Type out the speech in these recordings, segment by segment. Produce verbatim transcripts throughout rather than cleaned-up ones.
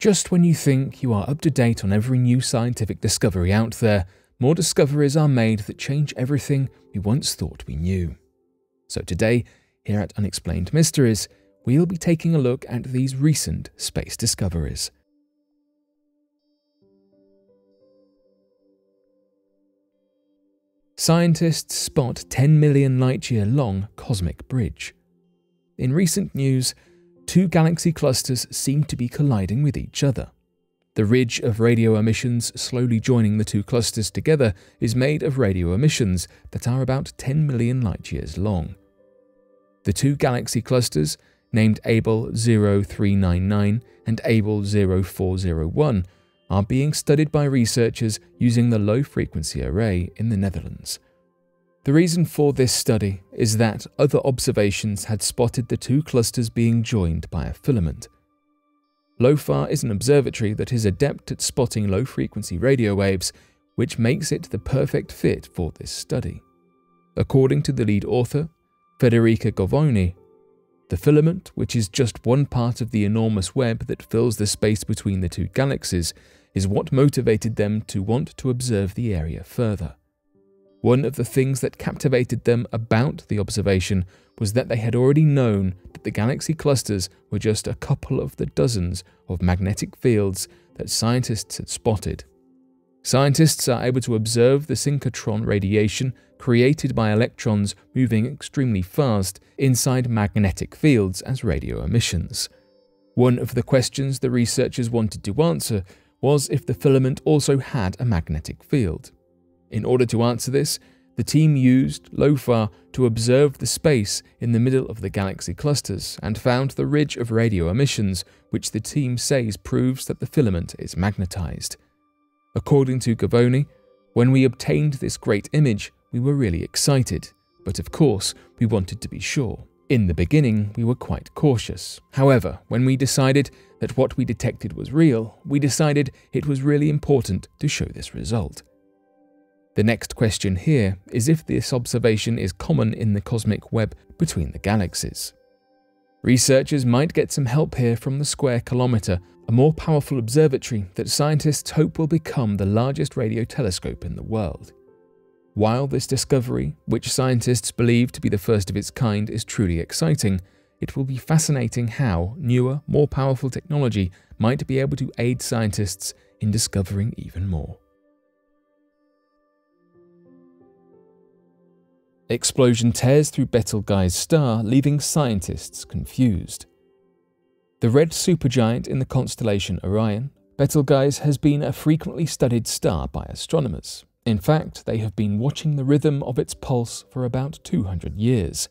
Just when you think you are up to date on every new scientific discovery out there, more discoveries are made that change everything we once thought we knew. So today, here at Unexplained Mysteries, we'll be taking a look at these recent space discoveries. Scientists spot ten million light-year long cosmic bridge. In recent news, two galaxy clusters seem to be colliding with each other. The ridge of radio emissions slowly joining the two clusters together is made of radio emissions that are about ten million light-years long. The two galaxy clusters, named Abell zero three nine nine and Abell zero four zero one, are being studied by researchers using the Low Frequency Array in the Netherlands. The reason for this study is that other observations had spotted the two clusters being joined by a filament. LOFAR is an observatory that is adept at spotting low-frequency radio waves, which makes it the perfect fit for this study. According to the lead author, Federica Govoni, the filament, which is just one part of the enormous web that fills the space between the two galaxies, is what motivated them to want to observe the area further. One of the things that captivated them about the observation was that they had already known that the galaxy clusters were just a couple of the dozens of magnetic fields that scientists had spotted. Scientists are able to observe the synchrotron radiation created by electrons moving extremely fast inside magnetic fields as radio emissions. One of the questions the researchers wanted to answer was if the filament also had a magnetic field. In order to answer this, the team used LOFAR to observe the space in the middle of the galaxy clusters and found the ridge of radio emissions, which the team says proves that the filament is magnetized. According to Govoni, when we obtained this great image, we were really excited, but of course, we wanted to be sure. In the beginning, we were quite cautious. However, when we decided that what we detected was real, we decided it was really important to show this result. The next question here is if this observation is common in the cosmic web between the galaxies. Researchers might get some help here from the Square Kilometre, a more powerful observatory that scientists hope will become the largest radio telescope in the world. While this discovery, which scientists believe to be the first of its kind, is truly exciting, it will be fascinating how newer, more powerful technology might be able to aid scientists in discovering even more. Explosion tears through Betelgeuse star, leaving scientists confused. The red supergiant in the constellation Orion, Betelgeuse has been a frequently studied star by astronomers. In fact, they have been watching the rhythm of its pulse for about two hundred years.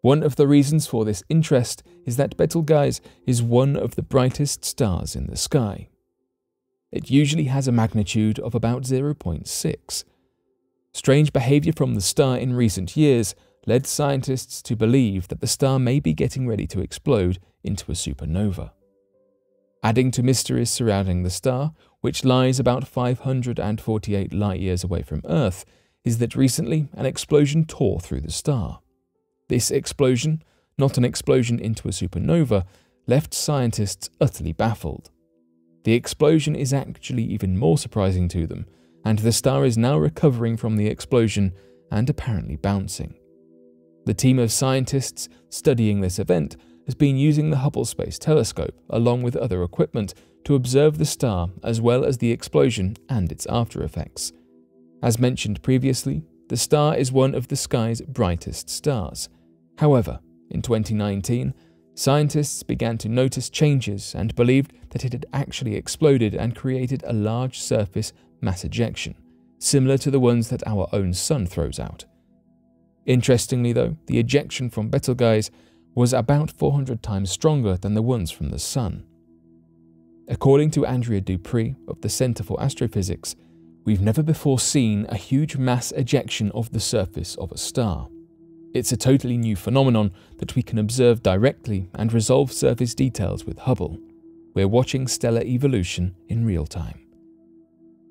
One of the reasons for this interest is that Betelgeuse is one of the brightest stars in the sky. It usually has a magnitude of about zero point six. Strange behavior from the star in recent years led scientists to believe that the star may be getting ready to explode into a supernova. Adding to mysteries surrounding the star, which lies about five hundred forty-eight light-years away from Earth, is that recently an explosion tore through the star. This explosion, not an explosion into a supernova, left scientists utterly baffled. The explosion is actually even more surprising to them, and the star is now recovering from the explosion and apparently bouncing. The team of scientists studying this event has been using the Hubble Space Telescope, along with other equipment, to observe the star as well as the explosion and its after-effects. As mentioned previously, the star is one of the sky's brightest stars. However, in twenty nineteen, scientists began to notice changes and believed that it had actually exploded and created a large surface mass ejection, similar to the ones that our own sun throws out. Interestingly though, the ejection from Betelgeuse was about four hundred times stronger than the ones from the sun. According to Andrea Dupree of the Center for Astrophysics, we've never before seen a huge mass ejection of the surface of a star. It's a totally new phenomenon that we can observe directly and resolve surface details with Hubble. We're watching stellar evolution in real time.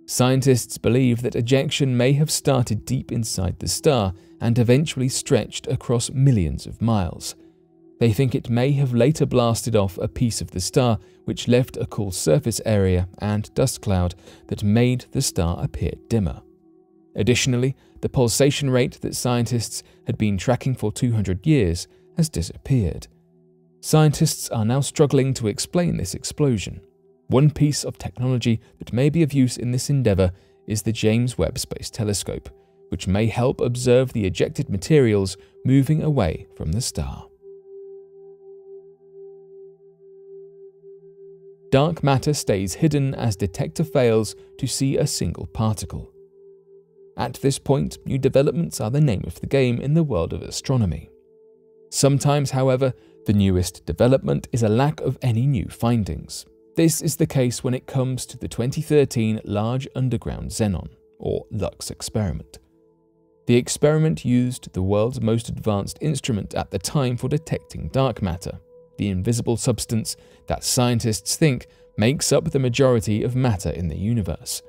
Scientists believe that ejection may have started deep inside the star and eventually stretched across millions of miles. They think it may have later blasted off a piece of the star, which left a cool surface area and dust cloud that made the star appear dimmer. Additionally, the pulsation rate that scientists had been tracking for two hundred years has disappeared. Scientists are now struggling to explain this explosion. One piece of technology that may be of use in this endeavor is the James Webb Space Telescope, which may help observe the ejected materials moving away from the star. Dark matter stays hidden as detector fails to see a single particle. At this point, new developments are the name of the game in the world of astronomy. Sometimes, however, the newest development is a lack of any new findings. This is the case when it comes to the twenty thirteen Large Underground Xenon, or LUX experiment. The experiment used the world's most advanced instrument at the time for detecting dark matter, the invisible substance that scientists think makes up the majority of matter in the universe.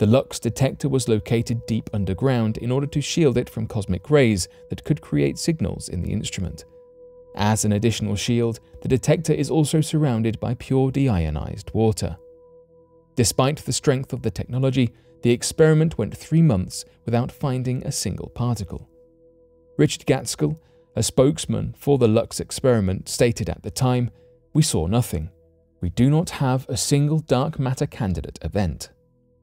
The LUX detector was located deep underground in order to shield it from cosmic rays that could create signals in the instrument. As an additional shield, the detector is also surrounded by pure deionized water. Despite the strength of the technology, the experiment went three months without finding a single particle. Richard Gaitskell, a spokesman for the LUX experiment, stated at the time, "We saw nothing. We do not have a single dark matter candidate event."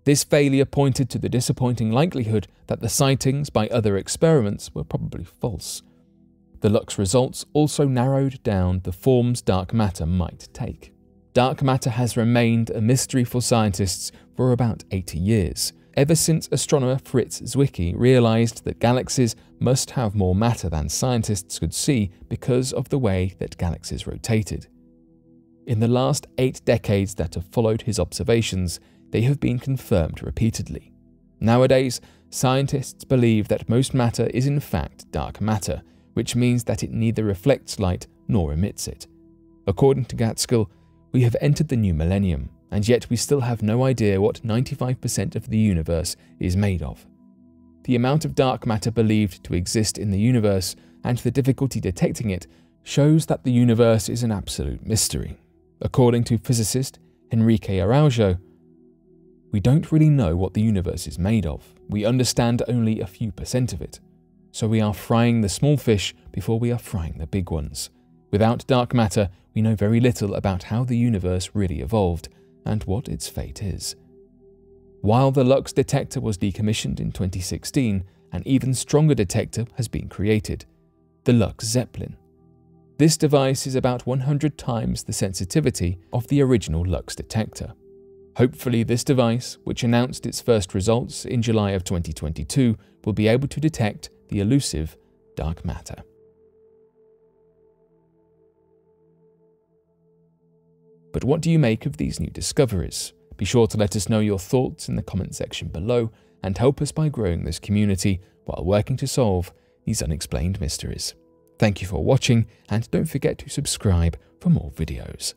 This failure pointed to the disappointing likelihood that the sightings by other experiments were probably false. The LUX results also narrowed down the forms dark matter might take. Dark matter has remained a mystery for scientists for about eighty years. Ever since astronomer Fritz Zwicky realized that galaxies must have more matter than scientists could see because of the way that galaxies rotated. In the last eight decades that have followed his observations, they have been confirmed repeatedly. Nowadays, scientists believe that most matter is in fact dark matter, which means that it neither reflects light nor emits it. According to Gaitskell, we have entered the new millennium, and yet we still have no idea what ninety-five percent of the universe is made of. The amount of dark matter believed to exist in the universe and the difficulty detecting it shows that the universe is an absolute mystery. According to physicist Henrique Araujo, "We don't really know what the universe is made of. We understand only a few percent of it. So we are frying the small fish before we are frying the big ones. Without dark matter, we know very little about how the universe really evolved and what its fate is." While the LUX detector was decommissioned in twenty sixteen, an even stronger detector has been created, the LUX Zeppelin. This device is about one hundred times the sensitivity of the original LUX detector. Hopefully this device, which announced its first results in July of twenty twenty-two, will be able to detect the elusive dark matter. But what do you make of these new discoveries? Be sure to let us know your thoughts in the comment section below and help us by growing this community while working to solve these unexplained mysteries. Thank you for watching, and don't forget to subscribe for more videos.